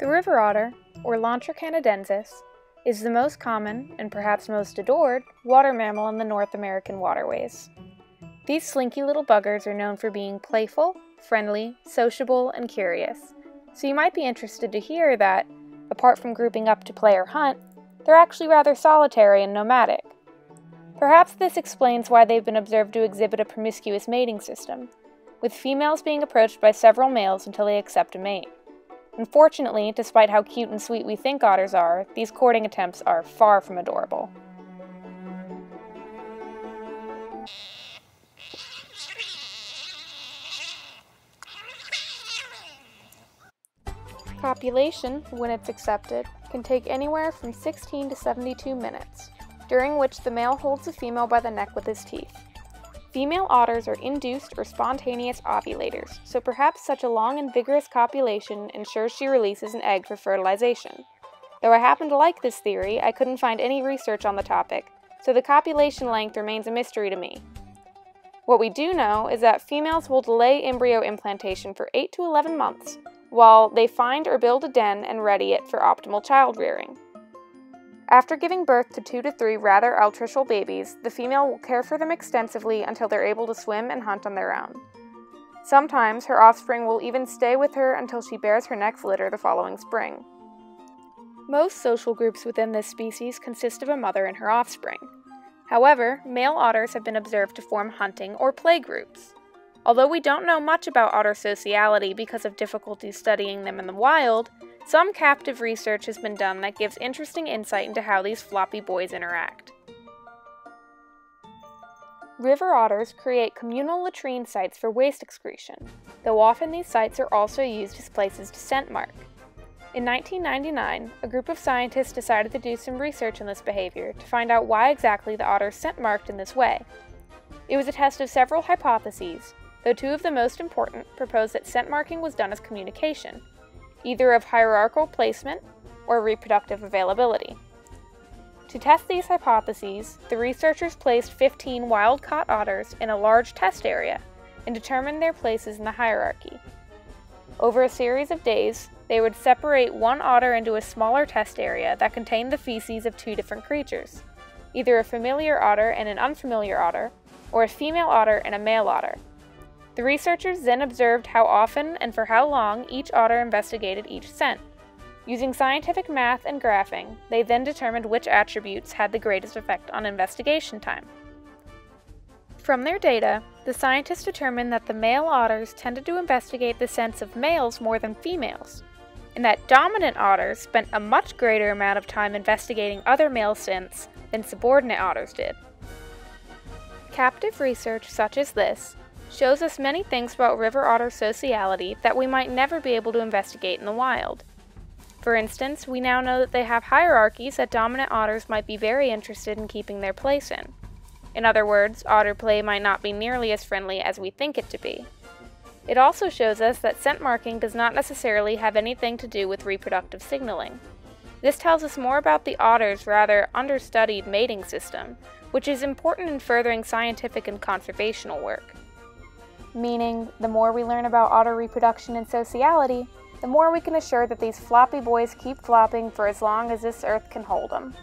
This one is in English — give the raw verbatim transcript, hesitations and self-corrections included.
The river otter, or Lontra canadensis, is the most common, and perhaps most adored, water mammal in the North American waterways. These slinky little buggers are known for being playful, friendly, sociable, and curious, so you might be interested to hear that, apart from grouping up to play or hunt, they're actually rather solitary and nomadic. Perhaps this explains why they've been observed to exhibit a promiscuous mating system, with females being approached by several males until they accept a mate. Unfortunately, despite how cute and sweet we think otters are, these courting attempts are far from adorable. Copulation, when it's accepted, can take anywhere from sixteen to seventy-two minutes, during which the male holds the female by the neck with his teeth. Female otters are induced or spontaneous ovulators, so perhaps such a long and vigorous copulation ensures she releases an egg for fertilization. Though I happen to like this theory, I couldn't find any research on the topic, so the copulation length remains a mystery to me. What we do know is that females will delay embryo implantation for eight to eleven months, while they find or build a den and ready it for optimal child rearing. After giving birth to two to three rather altricial babies, the female will care for them extensively until they're able to swim and hunt on their own. Sometimes, her offspring will even stay with her until she bears her next litter the following spring. Most social groups within this species consist of a mother and her offspring. However, male otters have been observed to form hunting or play groups. Although we don't know much about otter sociality because of difficulty studying them in the wild, some captive research has been done that gives interesting insight into how these floppy boys interact. River otters create communal latrine sites for waste excretion, though often these sites are also used as places to scent mark. In nineteen ninety-nine, a group of scientists decided to do some research on this behavior to find out why exactly the otters scent marked in this way. It was a test of several hypotheses, though two of the most important proposed that scent marking was done as communication, either of hierarchical placement or reproductive availability. To test these hypotheses, the researchers placed fifteen wild-caught otters in a large test area and determined their places in the hierarchy. Over a series of days, they would separate one otter into a smaller test area that contained the feces of two different creatures, either a familiar otter and an unfamiliar otter, or a female otter and a male otter. The researchers then observed how often and for how long each otter investigated each scent. Using scientific math and graphing, they then determined which attributes had the greatest effect on investigation time. From their data, the scientists determined that the male otters tended to investigate the scents of males more than females, and that dominant otters spent a much greater amount of time investigating other male scents than subordinate otters did. Captive research such as this shows us many things about river otter sociality that we might never be able to investigate in the wild. For instance, we now know that they have hierarchies that dominant otters might be very interested in keeping their place in. In other words, otter play might not be nearly as friendly as we think it to be. It also shows us that scent marking does not necessarily have anything to do with reproductive signaling. This tells us more about the otter's rather understudied mating system, which is important in furthering scientific and conservational work. Meaning, the more we learn about otter reproduction and sociality, the more we can assure that these floppy boys keep flopping for as long as this earth can hold them.